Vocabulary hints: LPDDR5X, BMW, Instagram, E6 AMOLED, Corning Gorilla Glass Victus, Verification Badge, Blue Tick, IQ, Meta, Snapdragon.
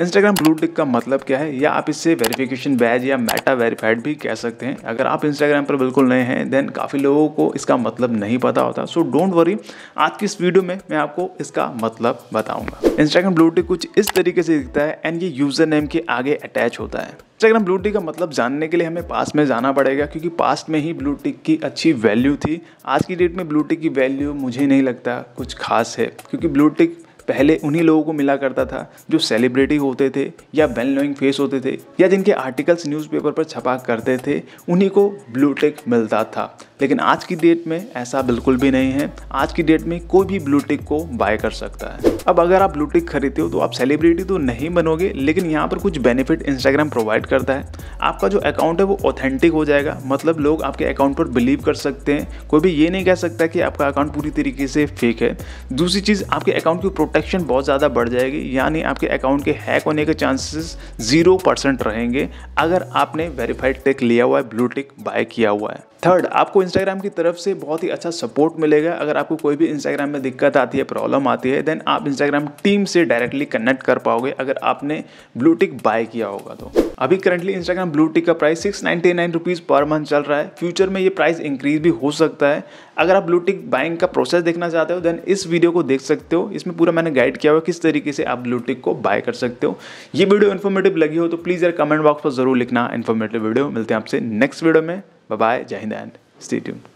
Instagram blue tick का मतलब क्या है, या आप इससे वेरिफिकेशन बैज या मेटा वेरीफाइड भी कह सकते हैं। अगर आप इंस्टाग्राम पर बिल्कुल नए हैं देन काफ़ी लोगों को इसका मतलब नहीं पता होता, सो डोंट वरी, आज की इस वीडियो में मैं आपको इसका मतलब बताऊंगा। इंस्टाग्राम ब्लू टिक कुछ इस तरीके से दिखता है एंड ये यूज़र नेम के आगे अटैच होता है। इंस्टाग्राम ब्लू टिक का मतलब जानने के लिए हमें पास्ट में जाना पड़ेगा, क्योंकि पास्ट में ही ब्लू टिक की अच्छी वैल्यू थी। आज की डेट में ब्लू टिक की वैल्यू मुझे नहीं लगता कुछ खास है, क्योंकि ब्लू टिक पहले उन्हीं लोगों को मिला करता था जो सेलिब्रिटी होते थे या वेल नोइंग फेस होते थे या जिनके आर्टिकल्स न्यूज़पेपर पर छपा करते थे, उन्हीं को ब्लू टिक मिलता था। लेकिन आज की डेट में ऐसा बिल्कुल भी नहीं है। आज की डेट में कोई भी ब्लू टिक को बाय कर सकता है। अब अगर आप ब्लू टिक खरीदते हो तो आप सेलिब्रिटी तो नहीं बनोगे, लेकिन यहाँ पर कुछ बेनिफिट इंस्टाग्राम प्रोवाइड करता है। आपका जो अकाउंट है वो ऑथेंटिक हो जाएगा, मतलब लोग आपके अकाउंट पर बिलीव कर सकते हैं। कोई भी ये नहीं कह सकता कि आपका अकाउंट पूरी तरीके से फेक है। दूसरी चीज़, आपके अकाउंट की प्रोटेक्शन बहुत ज़्यादा बढ़ जाएगी, यानी आपके अकाउंट के हैक होने के चांसेस 0% रहेंगे अगर आपने वेरीफाइड टिक लिया हुआ है, ब्लू टिक बाय किया हुआ है। थर्ड, आपको इंस्टाग्राम की तरफ से बहुत ही अच्छा सपोर्ट मिलेगा। अगर आपको कोई भी इंस्टाग्राम में दिक्कत आती है, प्रॉब्लम आती है, देन आप इंस्टाग्राम टीम से डायरेक्टली कनेक्ट कर पाओगे अगर आपने ब्लू टिक बाय किया होगा तो। अभी करंटली इंस्टाग्राम ब्लू टिक का प्राइस 699 रुपीज़ पर मंथ चल रहा है। फ्यूचर में ये प्राइस इंक्रीज भी हो सकता है। अगर आप ब्लू टिक बाइंग का प्रोसेस देखना चाहते हो देन इस वीडियो को देख सकते हो, इसमें पूरा मैंने गाइड किया हुआ किस तरीके से आप ब्लू टिक को बाय कर सकते हो। ये वीडियो इन्फॉर्मेटिव लगी हो तो प्लीज़ यार कमेंट बॉक्स पर जरूर लिखना इन्फॉर्मेटिव वीडियो। मिलते हैं आपसे नेक्स्ट वीडियो में। बाय, जय हिंद एंड स्टे ट्यून्ड।